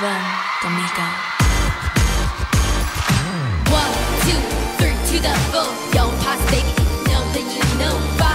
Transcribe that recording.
Run, Domingo. 1, 2, 3, to the full. Don't pass, baby. Know that you know.